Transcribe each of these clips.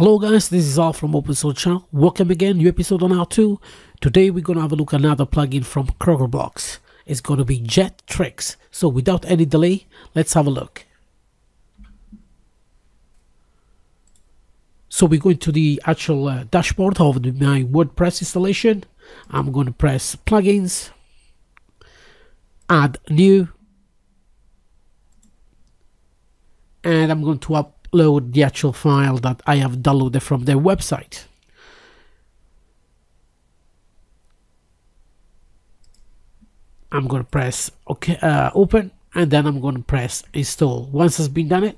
Hello guys, this is all from Open Source Channel. Welcome again, new episode on how to. Today we're gonna have a look at another plugin from Crocoblock. It's gonna be JetTricks. So without any delay, let's have a look. So we go into the actual dashboard of my WordPress installation. I'm gonna press plugins, add new, and I'm going to upload the actual file that I have downloaded from their website. I'm going to press OK, open, and then I'm going to press install. Once it's been done,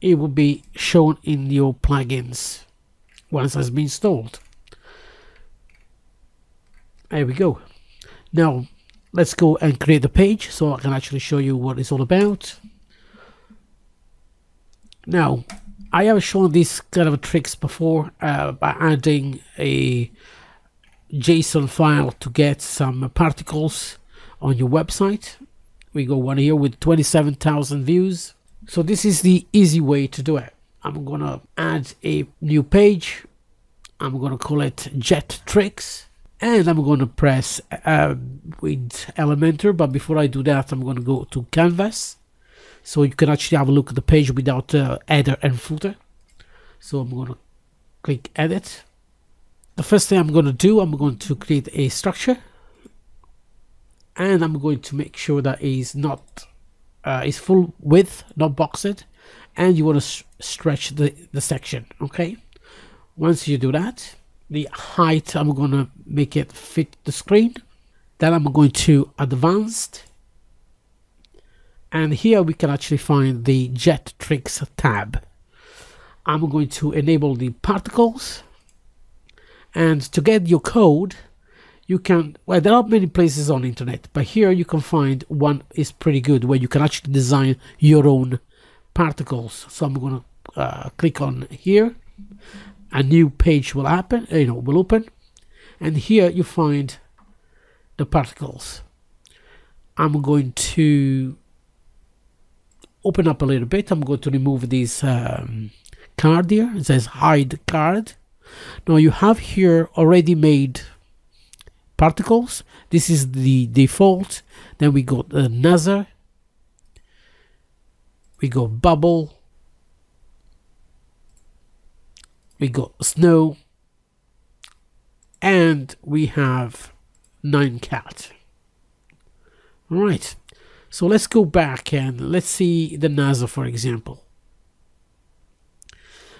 it will be shown in your plugins once it's been installed. There we go. Now let's go and create the page so I can actually show you what it's all about. Now, I have shown these kind of tricks before by adding a JSON file to get some particles on your website. We go one here with 27,000 views. So this is the easy way to do it. I'm gonna add a new page. I'm gonna call it JetTricks, and I'm gonna press with Elementor. But before I do that, I'm gonna go to Canvas. So you can actually have a look at the page without header and footer. So I'm going to click edit. The first thing I'm going to do, I'm going to create a structure, and I'm going to make sure that it's not it's full width, not boxed, and you want to stretch the section. Okay. Once you do that, the height, I'm going to make it fit the screen. Then I'm going to advanced. And here we can actually find the JetTricks tab. I'm going to enable the particles. And to get your code, you can, well, there are many places on the internet, but here you can find one is pretty good where you can actually design your own particles. So I'm going to click on here. A new page will happen, will open. And here you find the particles. I'm going to open up a little bit. I'm going to remove this card here. It says hide card. Now you have here already made particles. This is the default. Then we got another. We go bubble. We got snow. And we have 9 cat. All right. So let's go back and let's see the NASA, for example.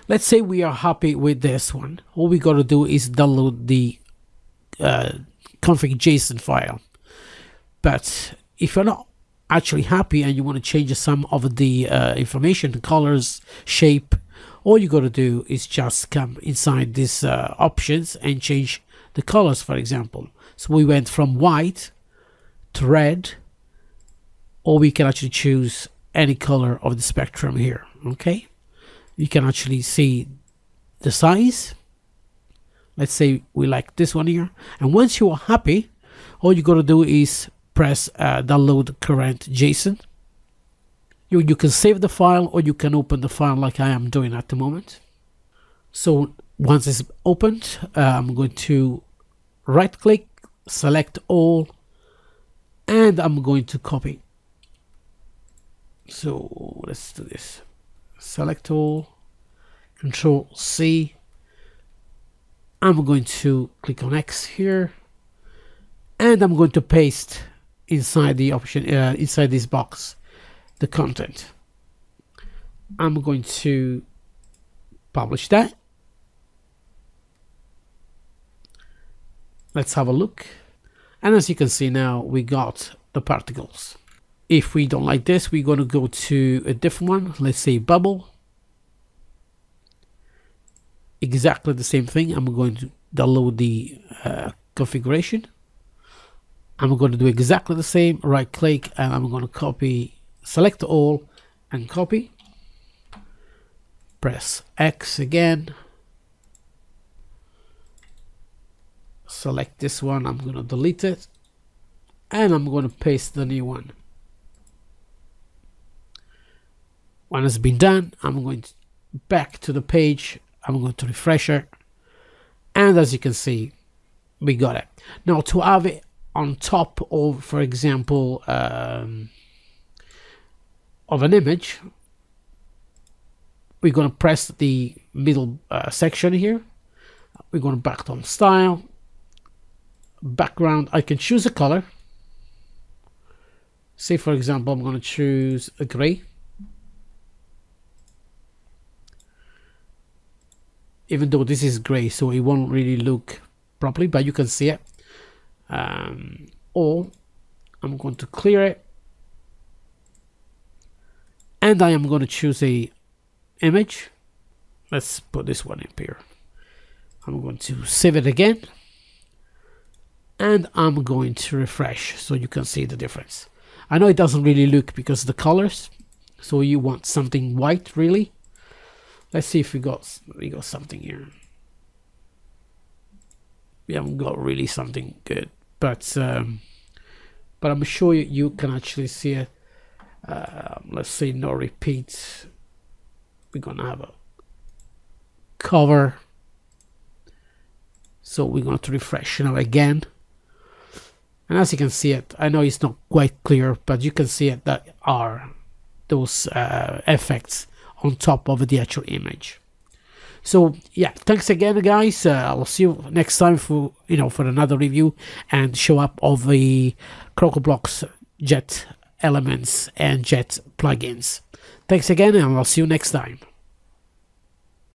Let's say we are happy with this one. All we got to do is download the config.json file. But if you're not actually happy and you want to change some of the information, colors, shape, all you got to do is just come inside these options and change the colors, for example. So we went from white to red, or we can actually choose any color of the spectrum here. Okay, you can actually see the size. Let's say we like this one here, and once you are happy, all you got to do is press download current JSON. You can save the file, or you can open the file like I am doing at the moment. So once it's opened, I'm going to right click, select all, and I'm going to copy. So let's do this. Select all, Control C. I'm going to click on X here, and I'm going to paste inside the option inside this box the content. I'm going to publish that. Let's have a look, and as you can see now, we got the particles. If we don't like this, we're going to go to a different one. Let's say bubble. Exactly the same thing. I'm going to download the configuration. I'm going to do exactly the same. Right click, and I'm going to copy, select all and copy. Press X again. Select this one. I'm going to delete it, and I'm going to paste the new one. When it's been done, I'm going to back to the page. I'm going to refresh it, and as you can see, we got it. Now, to have it on top of, for example, of an image, we're going to press the middle section here. We're going back on style, background. I can choose a color. Say, for example, I'm going to choose a gray. Even though this is gray, so it won't really look properly, but you can see it. Or I'm going to clear it, and I am going to choose a image. Let's put this one up here. I'm going to save it again, and I'm going to refresh so you can see the difference. I know it doesn't really look because of the colors, so you want something white really. Let's see if we got something here. We haven't got really something good, but I'm sure you can actually see it. Let's say no repeats. We're gonna have a cover, so we're going to refresh now again, and as you can see it, I know it's not quite clear, but you can see it, that are those effects on top of the actual image. So yeah, thanks again guys. I'll see you next time for for another review and show up of the Crocoblock's Jet elements and Jet plugins. Thanks again, and I'll see you next time.